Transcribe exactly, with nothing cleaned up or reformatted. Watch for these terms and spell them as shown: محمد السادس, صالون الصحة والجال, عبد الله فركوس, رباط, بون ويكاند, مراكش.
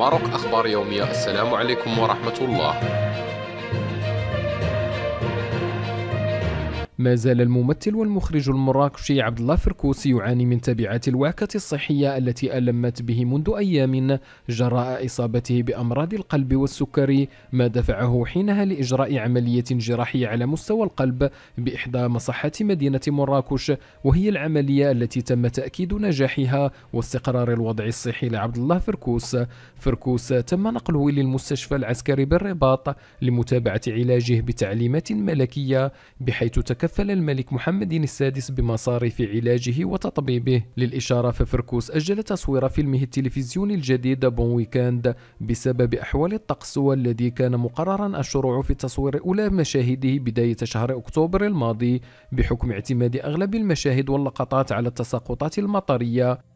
ماروك أخبار يومية. السلام عليكم ورحمة الله. ما زال الممثل والمخرج المراكشي عبد الله فركوس يعاني من تبعات الوعكة الصحية التي ألمت به منذ أيام جراء إصابته بأمراض القلب والسكري، ما دفعه حينها لإجراء عملية جراحية على مستوى القلب بإحدى مصحات مدينة مراكش، وهي العملية التي تم تأكيد نجاحها واستقرار الوضع الصحي لعبد الله فركوس. فركوس تم نقله للمستشفى العسكري بالرباط لمتابعة علاجه بتعليمات ملكية، بحيث تكفل تكفل الملك محمد السادس بمصاريف علاجه وتطبيبه. للإشارة ففركوس أجل تصوير فيلمه التلفزيوني الجديد بون ويكاند بسبب أحوال الطقس، والذي كان مقررا الشروع في تصوير أولى مشاهده بداية شهر أكتوبر الماضي بحكم اعتماد أغلب المشاهد واللقطات على التساقطات المطرية.